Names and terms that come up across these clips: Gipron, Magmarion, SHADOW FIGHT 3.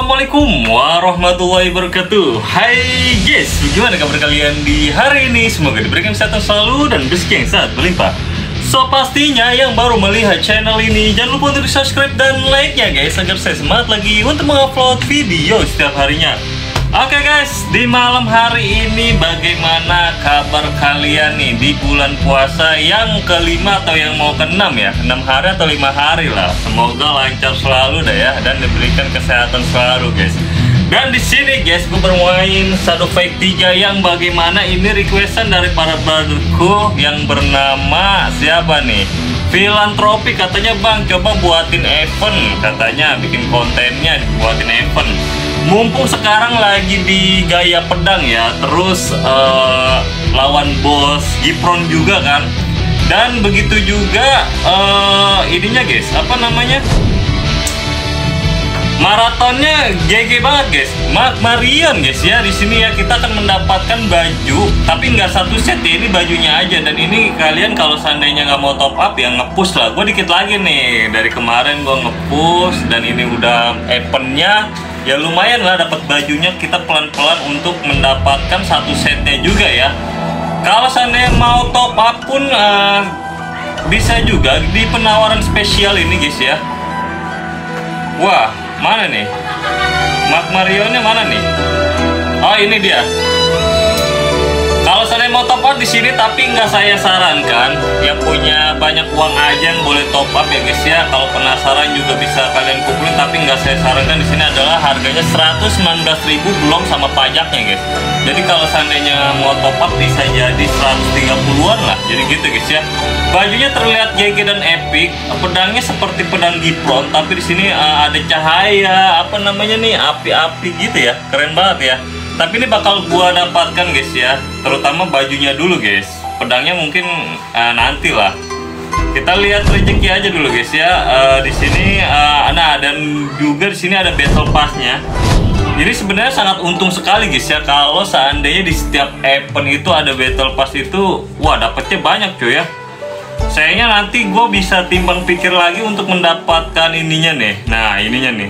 Assalamualaikum warahmatullahi wabarakatuh. Hai guys, bagaimana kabar kalian di hari ini? Semoga diberikan kesehatan selalu dan rezeki yang sangat berlimpah. So, pastinya yang baru melihat channel ini, jangan lupa untuk subscribe dan like-nya guys, agar saya semangat lagi untuk mengupload video setiap harinya. Oke guys, di malam hari ini bagaimana kabar kalian nih di bulan puasa yang kelima atau yang mau keenam ya? 6 hari atau 5 hari lah. Semoga lancar selalu dah ya, dan diberikan kesehatan selalu guys. Dan di sini guys, gue bermain Shadow Fight 3 yang bagaimana ini requestan dari para brotherku yang bernama siapa nih? Filantropi, katanya bang coba buatin event, katanya bikin kontennya buatin event. Mumpung sekarang lagi di gaya pedang ya, terus lawan bos Gipron juga kan, dan begitu juga ininya guys, apa namanya, maratonnya GG banget guys, Magmarion guys ya. Di sini ya kita akan mendapatkan baju, tapi nggak satu set ya, ini bajunya aja. Dan ini kalian kalau seandainya nggak mau top up ya ngepush lah, gue dikit lagi nih dari kemarin gue ngepush, dan ini udah eventnya. Ya lumayan lah dapat bajunya, kita pelan-pelan untuk mendapatkan satu setnya juga ya. Kalau seandainya mau top up pun bisa juga di penawaran spesial ini guys ya. Wah, mana nih? Magmarionnya mana nih? Oh, ini dia. Kalau seandainya mau top up di sini, tapi nggak saya sarankan. Yang punya banyak uang aja yang boleh top up ya guys ya. Kalau penasaran juga bisa kalian kumpulin, tapi nggak saya sarankan. Di sini adalah harganya 119.000 belum sama pajaknya guys. Jadi kalau seandainya mau top up bisa jadi 130-an lah. Jadi gitu guys ya. Bajunya terlihat GG dan epic. Pedangnya seperti pedang Gipron, tapi di sini ada cahaya, apa namanya nih, api-api gitu ya. Keren banget ya. Tapi ini bakal gua dapatkan guys ya, terutama bajunya dulu guys. Pedangnya mungkin nanti lah. Kita lihat rezeki aja dulu guys ya. Di sini nah, dan juga di sini ada battle pass-nya. Jadi sebenarnya sangat untung sekali guys ya, kalau seandainya di setiap event itu ada battle pass itu, wah dapatnya banyak cuy ya. Sayangnya nanti gua bisa timbang pikir lagi untuk mendapatkan ininya nih. Nah, ininya nih.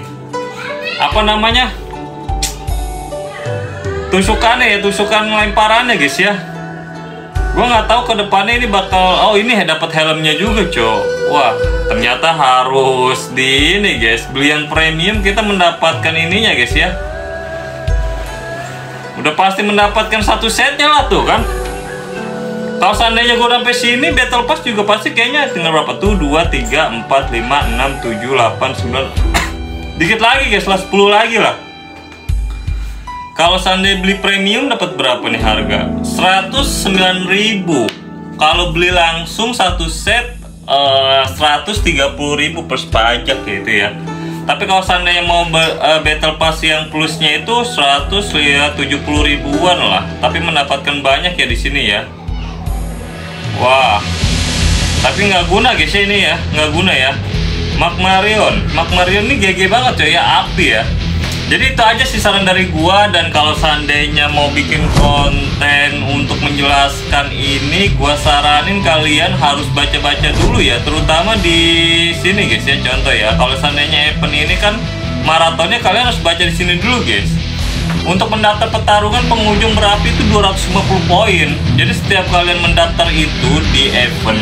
Apa namanya? Tusukannya ya, tusukan lemparannya guys ya. Gue nggak tahu ke depannya ini bakal, oh ini dapat helmnya juga cow. Wah, ternyata harus di ini guys, beli yang premium kita mendapatkan ininya guys ya. Udah pasti mendapatkan satu setnya lah tuh kan. Kalau seandainya gue sampai sini battle pass juga pasti kayaknya tinggal berapa tuh, 2, 3, 4, 5, 6, 7, 8, 9 dikit lagi guys lah, 10 lagi lah. Kalau seandainya beli premium dapat berapa nih harga? 109.000. Kalau beli langsung satu set 130.000 plus pajak gitu ya. Tapi kalau seandainya mau battle pass yang plusnya itu 170.000-an lah. Tapi mendapatkan banyak ya di sini ya. Wah. Tapi nggak guna guys ya ini ya, nggak guna ya. Magmarion ini GG banget coy ya, api ya. Jadi itu aja sih saran dari gua, dan kalau seandainya mau bikin konten untuk menjelaskan ini, gua saranin kalian harus baca-baca dulu ya, terutama di sini guys ya. Contoh ya, kalau seandainya event ini kan maratonnya, kalian harus baca di sini dulu guys. Untuk mendaftar pertarungan pengunjung berapi itu 250 poin. Jadi setiap kalian mendaftar itu di event,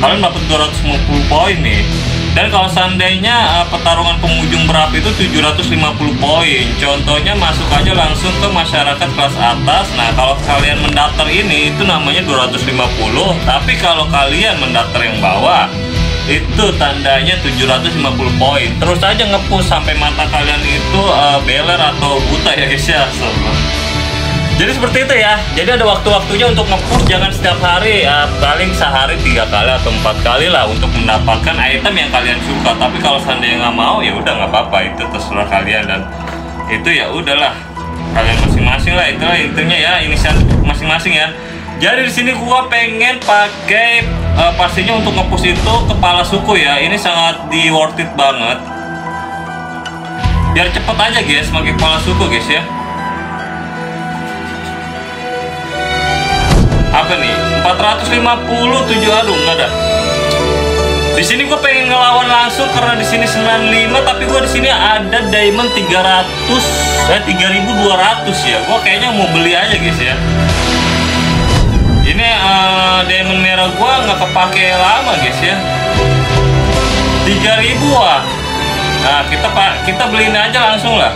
kalian dapat 250 poin nih. Dan kalau seandainya pertarungan pengunjung berapi itu 750 poin. Contohnya masuk aja langsung ke masyarakat kelas atas. Nah, kalau kalian mendaftar ini itu namanya 250. Tapi kalau kalian mendaftar yang bawah itu tandanya 750 poin. Terus aja nge-push sampai mata kalian itu beler atau buta ya guys ya. Jadi seperti itu ya. Jadi ada waktu-waktunya untuk nge-push, jangan setiap hari, paling sehari 3 kali atau 4 kali lah untuk mendapatkan item yang kalian suka. Tapi kalau seandainya nggak mau ya udah nggak apa-apa, itu terserah kalian, dan itu ya udahlah kalian masing-masing lah, itulah intinya ya, inisiatif masing-masing ya. Jadi di sini gua pengen pakai pastinya untuk nge-push itu kepala suku ya. Ini sangat di worth it banget. Biar cepet aja guys, pakai kepala suku guys ya. Apa nih, 450 tujuh, aduh nggak ada Di sini gue pengen ngelawan langsung karena di sini 95, tapi gue di sini ada diamond 3200 ya. Gue kayaknya mau beli aja guys ya. Ini diamond merah gue nggak kepake lama guys ya. 3000. Nah kita beliin aja langsung lah.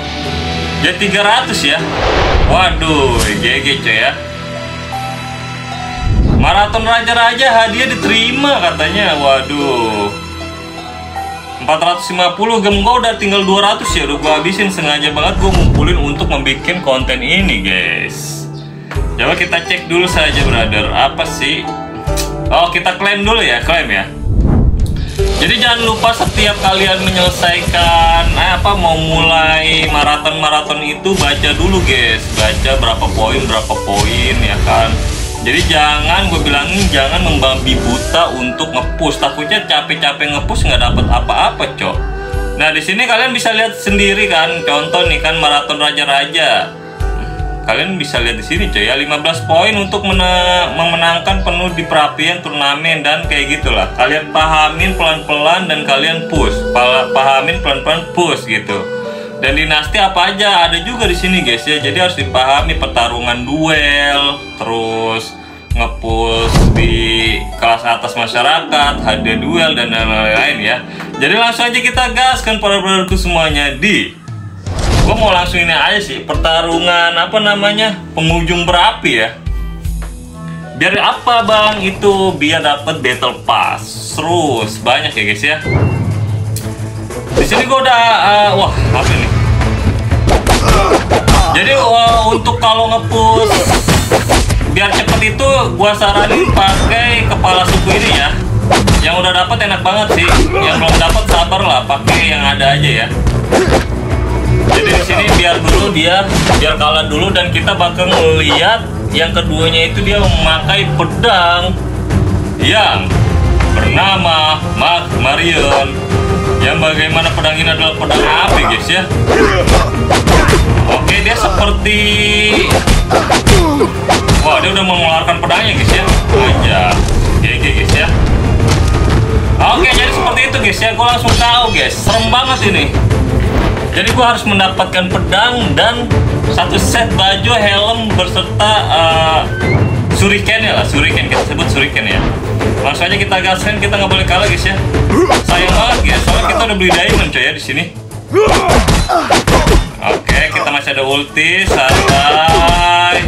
Jadi 300 ya. Waduh, GG coy ya. Maraton Raja-Raja hadiah diterima katanya. Waduh, 450 gem gue udah tinggal 200 ya. Udah gue habisin, sengaja banget gue ngumpulin untuk membuat konten ini guys. Coba kita cek dulu saja brother, apa sih? Oh, kita klaim dulu ya, klaim ya. Jadi jangan lupa setiap kalian menyelesaikan mau mulai maraton-maraton itu baca dulu guys, baca berapa poin ya kan. Jadi jangan, gue bilangin jangan membabi buta untuk ngepush, takutnya capek-capek ngepush nggak dapat apa-apa cok. Nah di sini kalian bisa lihat sendiri kan, contoh nih kan maraton raja-raja. Kalian bisa lihat di sini cok ya, 15 poin untuk memenangkan penuh di perapian turnamen dan kayak gitulah. Kalian pahamin pelan-pelan dan kalian push, pahamin pelan-pelan push gitu. Dan dinasti apa aja ada juga di sini guys ya. Jadi harus dipahami pertarungan duel, terus ngepush di kelas atas masyarakat, hadiah duel dan lain-lain ya. Jadi langsung aja kita gaskan para brotherku semuanya di. Gue mau langsung ini aja sih, pertarungan apa namanya? Pengunjung berapi ya. Biar apa bang? Itu biar dapat battle pass. Terus banyak ya guys ya. Di sini gue udah wah apa ini? Jadi untuk kalau ngepush biar cepet itu gua saranin pakai kepala suku ini ya. Yang udah dapat enak banget sih. Yang belum dapat sabar lah, pakai yang ada aja ya. Jadi di sini biar dulu dia biar kalah dulu dan kita bakal ngeliat yang keduanya itu dia memakai pedang yang bernama Magmarion. Yang bagaimana pedang ini adalah pedang api guys ya. Oke, dia seperti wah, dia udah mengeluarkan pedangnya guys ya. Aja GG guys ya. Oke, jadi seperti itu guys ya. Gue langsung tahu guys, serem banget ini. Jadi gue harus mendapatkan pedang dan satu set baju, helm berserta shuriken ya lah, shuriken kita sebut shuriken ya. Langsung aja kita gasin, kita nggak boleh kalah guys ya. Sayang banget guys, soalnya kita udah beli diamond coy ya di sini. Oke, kita masih ada ulti, santai.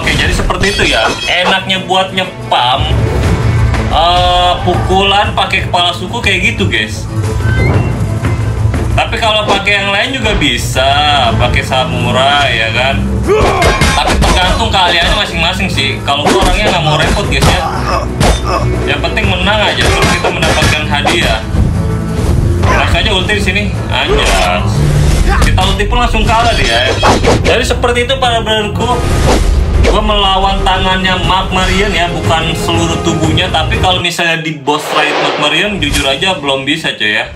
Oke, jadi seperti itu ya. Enaknya buat nyepam pukulan pakai kepala suku kayak gitu guys. Tapi kalau pakai yang lain juga bisa, pakai samurai ya kan. Tapi tergantung keahliannya masing-masing sih. Kalau orangnya nggak mau repot guys ya, yang penting menang aja. Terus kita mendapatkan hadiah. Langsung aja ulti di sini aja. Kita ulti pun langsung kalah dia. Jadi seperti itu para brotherku. Gue melawan tangannya Magmarion ya, bukan seluruh tubuhnya. Tapi kalau misalnya di boss fight Magmarion, jujur aja belum bisa coy ya.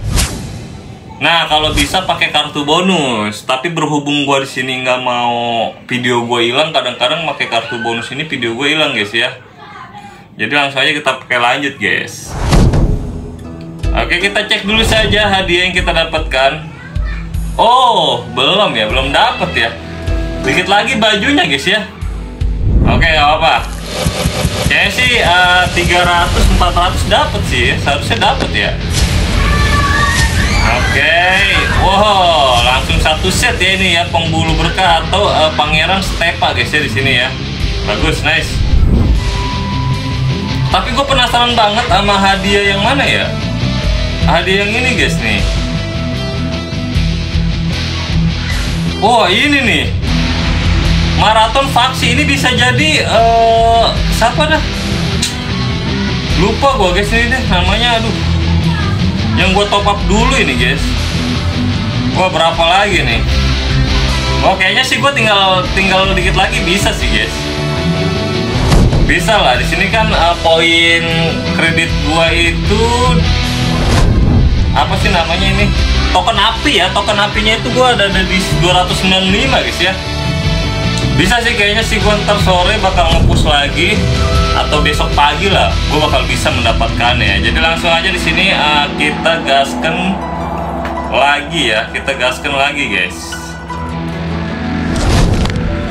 Nah kalau bisa pakai kartu bonus, tapi berhubung gua di sini nggak mau video gua hilang, kadang-kadang pakai kartu bonus ini video gua hilang guys ya. Jadi langsung aja kita pakai lanjut guys. Oke, kita cek dulu saja hadiah yang kita dapatkan. Oh belum ya, belum dapat ya. Dikit lagi bajunya guys ya. Oke nggak apa-apa. Kayaknya sih 300-400 dapat sih, seharusnya dapat ya. Oke, wow, langsung satu set ya ini ya, pembulu berkah atau pangeran stepa guys ya di sini ya, bagus, nice. Tapi gue penasaran banget sama hadiah yang mana ya? Hadiah yang ini guys nih. Oh ini nih, maraton faksi ini bisa jadi siapa dah? Lupa gue guys ini deh namanya, aduh. Yang gue top up dulu ini guys. Gue berapa lagi nih? Oh kayaknya sih gue tinggal dikit lagi bisa sih guys. Bisa lah. Di sini kan poin kredit gue itu apa sih namanya ini? Token api ya. Token apinya itu gue ada di 295 guys ya. Bisa sih kayaknya sih gue ntar sore bakal nge-push lagi. atau besok pagi lah gue bakal bisa mendapatkannya. Jadi langsung aja di sini kita gaskan lagi ya, kita gaskan lagi guys.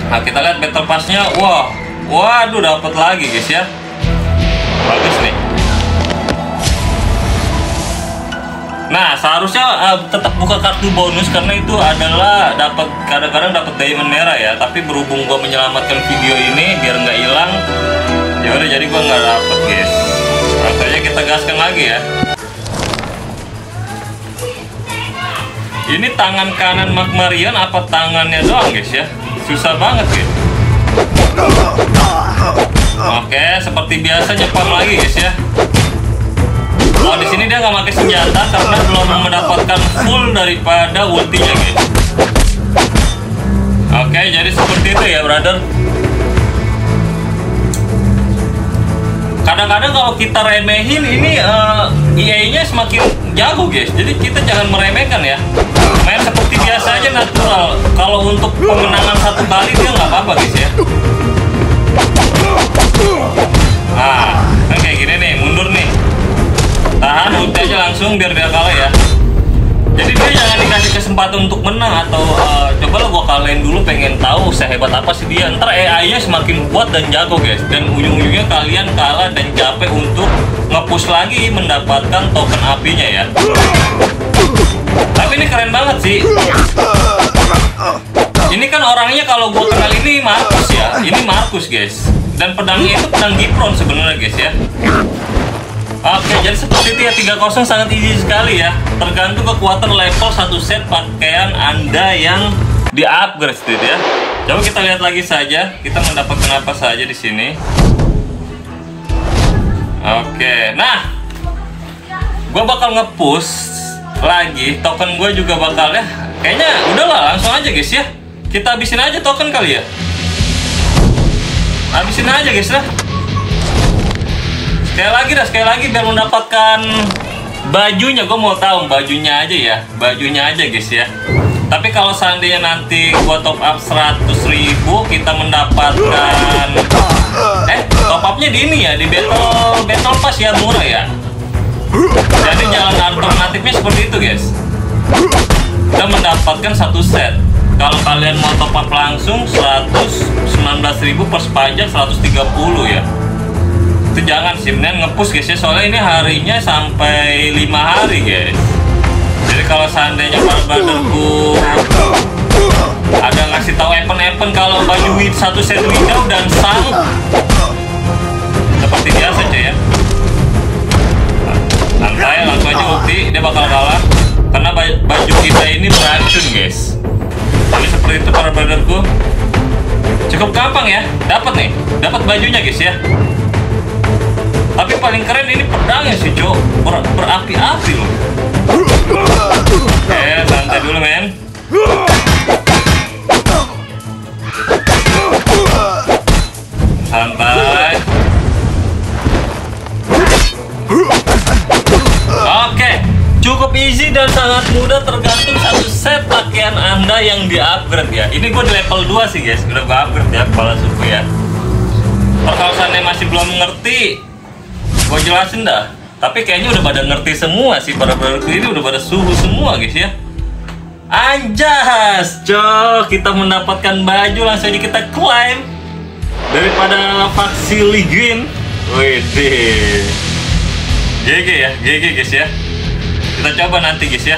Nah kita lihat battle pass-nya, wow, waduh dapat lagi guys ya, bagus nih. Nah seharusnya tetap buka kartu bonus karena itu adalah dapat, kadang-kadang dapat diamond merah ya, tapi berhubung gua menyelamatkan video ini biar nggak hilang ya udah, jadi gua nggak dapet guys. Makanya kita gaskan lagi ya. Ini tangan kanan Magmarion apa tangannya doang guys ya, susah banget guys. Oke, seperti biasa nyepam lagi guys ya. Oh, di sini dia nggak pakai senjata karena belum mendapatkan full daripada ultinya guys. Oke, jadi seperti itu ya brother. Kadang-kadang kalau kita remehin ini EA-nya semakin jago guys. Jadi kita jangan meremehkan ya. Main seperti biasa aja, natural. Kalau untuk pemenangan satu kali dia nggak apa-apa guys ya. Ah, kan kayak gini nih, mundur nih. Tahan ulti aja langsung biar dia kalah ya. Jadi dia jangan dikasih kesempatan untuk menang atau coba lo gua kalian dulu, pengen tahu sehebat apa sih dia. Ntar AI-nya semakin kuat dan jago guys, dan ujung-ujungnya kalian kalah dan capek untuk nge-push lagi mendapatkan token apinya ya. Tapi ini keren banget sih. Ini kan orangnya kalau gua kenal ini Markus ya. Ini Markus guys. Dan pedangnya itu pedang Gipron sebenarnya guys ya. Oke, jadi seperti itu ya, 3-0 sangat easy sekali ya. Tergantung kekuatan level 1 set pakaian Anda yang di-upgrade gitu ya. Coba kita lihat lagi saja, kita mendapatkan apa saja di sini. Oke, nah gue bakal nge-push lagi, token gue juga bakal ya. Kayaknya udahlah, langsung aja guys ya. Kita habisin aja token kali ya. Habisin aja guys lah. Sekali lagi biar mendapatkan bajunya. Gue mau tahu bajunya aja ya, bajunya aja guys ya. Tapi kalau seandainya nanti gua top up 100.000 kita mendapatkan top upnya di ini ya, di battle pass ya, murah ya. Jadi jalan alternatifnya seperti itu guys, kita mendapatkan satu set. Kalau kalian mau top up langsung 119.000 plus pajak 130 ya. Itu jangan sih, mendingan nge-push guys ya, soalnya ini harinya sampai 5 hari guys. Jadi kalau seandainya para brotherku ada ngasih tahu event-event kalau baju satu set window dan sang seperti biasa aja ya. Santai, langsung aja ulti, dia bakal kalah karena baju kita ini beracun guys. Jadi seperti itu para brotherku, cukup gampang ya, dapat nih, dapat bajunya guys ya. Tapi paling keren ini pedangnya sih, Jo. Berapi-api loh. Santai dulu, men. Santai. Oke, cukup easy dan sangat mudah, tergantung satu set pakaian Anda yang di-upgrade ya. Ini gue di level 2 sih, guys. Udah gue upgrade ya, kepala suku ya. Kalau kalian masih belum ngerti, gue jelasin dah, tapi kayaknya udah pada ngerti semua sih para brotherku, ini udah pada suhu semua guys ya. Anjas, cok, kita mendapatkan baju, langsung aja kita climb daripada faksi Liguin. Wih, GG ya, GG guys ya. Kita coba nanti guys ya.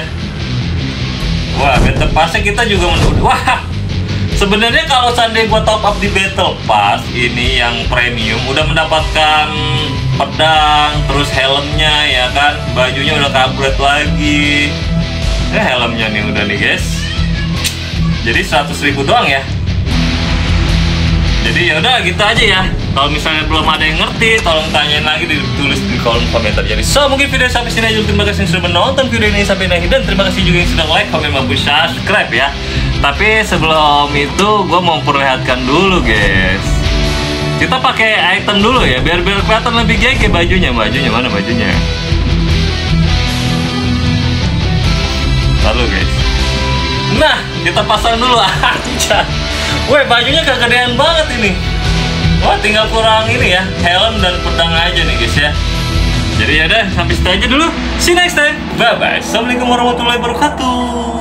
Wah, battle pass-nya kita juga wah. Sebenarnya kalau seandainya gua top up di battle pass ini yang premium, udah mendapatkan pedang, terus helmnya ya kan, bajunya udah upgrade lagi. Helmnya nih udah nih guys. Jadi 100.000 doang ya. Jadi ya udah gitu aja ya. Kalau misalnya belum ada yang ngerti, tolong tanyain lagi, ditulis di kolom komentar. Jadi so mungkin video sampai sini aja. Terima kasih yang sudah menonton video ini sampai akhir, dan terima kasih juga yang sudah like, komen maupun subscribe ya. Tapi sebelum itu gue mau perlihatkan dulu guys. Kita pakai item dulu ya, biar kelihatan lebih gege bajunya. Mana bajunya? Lalu guys. Nah, kita pasang dulu aja. Weh, bajunya kegedean banget ini. Wah, tinggal kurang ini ya, helm dan pedang aja nih guys ya. Jadi ya udah, sampai situ aja dulu. See you next time. Bye bye. Assalamualaikum warahmatullahi wabarakatuh.